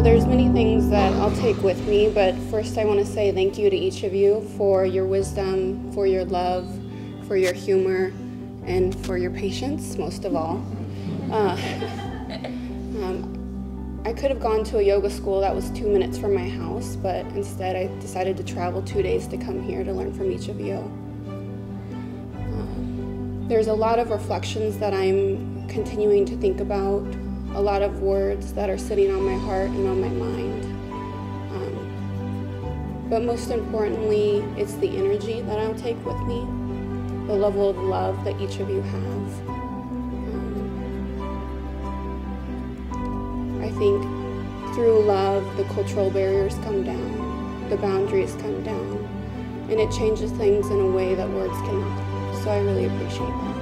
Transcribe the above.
So there's many things that I'll take with me, but first I want to say thank you to each of you for your wisdom, for your love, for your humor, and for your patience, most of all. I could have gone to a yoga school that was 2 minutes from my house, but instead I decided to travel 2 days to come here to learn from each of you. There's a lot of reflections that I'm continuing to think about, a lot of words that are sitting on my heart and on my mind. But most importantly, it's the energy that I'll take with me, the level of love that each of you have. I think through love, the cultural barriers come down, the boundaries come down, and it changes things in a way that words cannot. So I really appreciate that.